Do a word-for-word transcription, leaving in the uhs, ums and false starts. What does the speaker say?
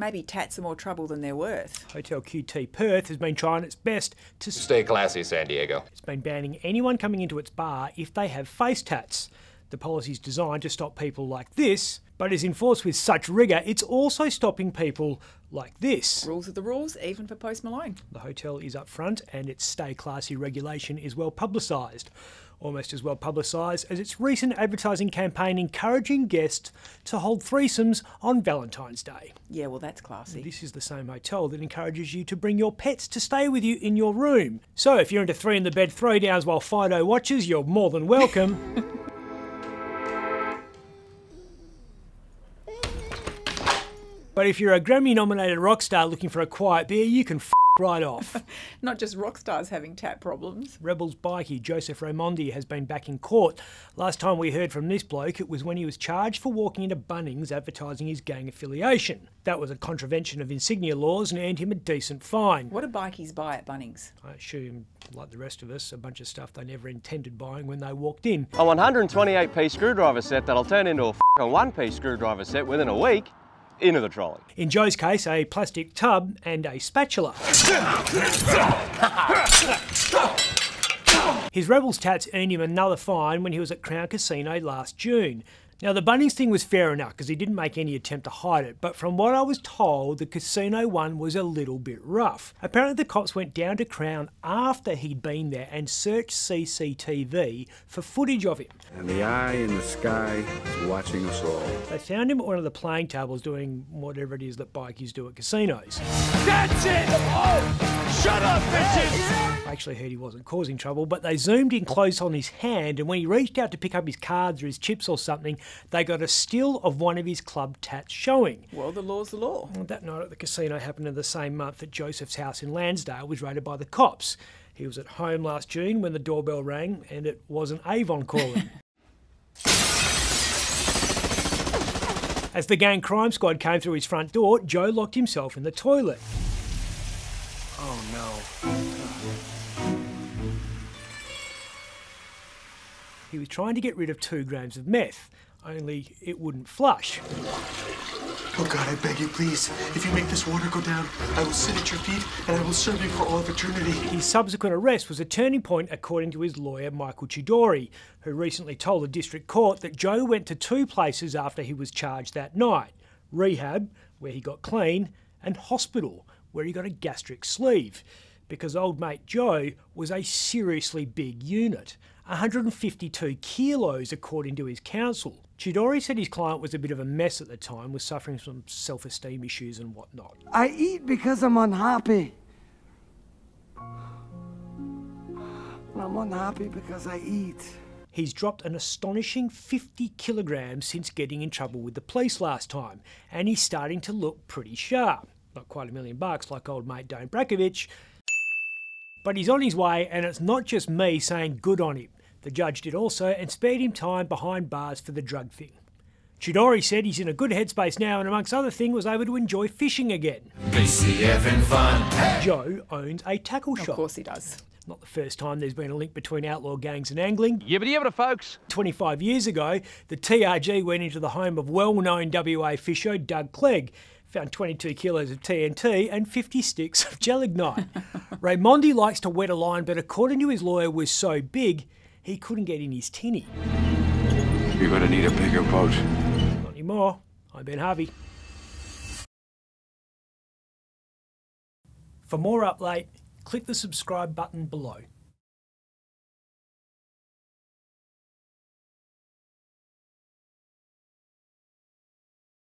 maybe tats are more trouble than they're worth. Hotel Q T Perth has been trying its best to stay classy, San Diego. It's been banning anyone coming into its bar if they have face tats. The policy's designed to stop people like this, but is enforced with such rigour, it's also stopping people like this. Rules are the rules, even for Post Malone. The hotel is up front, and its stay classy regulation is well publicised. Almost as well publicised as its recent advertising campaign encouraging guests to hold threesomes on Valentine's Day. Yeah, well, that's classy. This is the same hotel that encourages you to bring your pets to stay with you in your room. So if you're into three in the bed throwdowns while Fido watches, you're more than welcome. But if you're a Grammy-nominated rock star looking for a quiet beer, you can f*** right off. Not just rock stars having tat problems. Rebels bikie Joseph Raimondi has been back in court. Last time we heard from this bloke, it was when he was charged for walking into Bunnings advertising his gang affiliation. That was a contravention of insignia laws and earned him a decent fine. What do bikies buy at Bunnings? I assume, like the rest of us, a bunch of stuff they never intended buying when they walked in. A one hundred twenty-eight p screwdriver set that'll turn into a f***ing one p screwdriver set within a week. Into the trolley. In Joe's case, a plastic tub and a spatula. His Rebels tats earned him another fine when he was at Crown Casino last June. Now, the Bunnings thing was fair enough because he didn't make any attempt to hide it, but from what I was told, the casino one was a little bit rough. Apparently the cops went down to Crown after he'd been there and searched C C T V for footage of him. And the eye in the sky is watching us all. They found him at one of the playing tables doing whatever it is that bikies do at casinos. That's it! Oh, shut up, bitches! I actually heard he wasn't causing trouble, but they zoomed in close on his hand, and when he reached out to pick up his cards or his chips or something, they got a still of one of his club tats showing. Well, the law's the law. That night at the casino happened in the same month that Joseph's house in Lansdale was raided by the cops. He was at home last June when the doorbell rang and it wasn't Avon calling. As the gang crime squad came through his front door, Joe locked himself in the toilet. Oh no. He was trying to get rid of two grams of meth. Only it wouldn't flush. Oh God, I beg you, please, if you make this water go down, I will sit at your feet and I will serve you for all of eternity. His subsequent arrest was a turning point, according to his lawyer, Michael Tudori, who recently told the district court that Joe went to two places after he was charged that night. Rehab, where he got clean, and hospital, where he got a gastric sleeve, because old mate Joe was a seriously big unit. one hundred fifty-two kilos, according to his counsel. Tudori said his client was a bit of a mess at the time, was suffering from self-esteem issues and whatnot. I eat because I'm unhappy. I'm unhappy because I eat. He's dropped an astonishing fifty kilograms since getting in trouble with the police last time, and he's starting to look pretty sharp. Not quite a million bucks like old mate Dane Brakovich, but he's on his way, and it's not just me saying good on him. The judge did also, and spared him time behind bars for the drug thing. Tudori said he's in a good headspace now, and amongst other things was able to enjoy fishing again. B C F and fun. Hey. Joe owns a tackle shop. Of course he does. Not the first time there's been a link between outlaw gangs and angling. Yeah, but yeah, but folks. twenty-five years ago, the T R G went into the home of well-known W A fisho Doug Clegg, found twenty-two kilos of T N T and fifty sticks of gelignite. Raimondi likes to wet a line, but according to his lawyer, was so big, he couldn't get in his tinny. You're going to need a bigger boat. Not anymore. I'm Ben Harvey. For more Up Late, click the subscribe button below.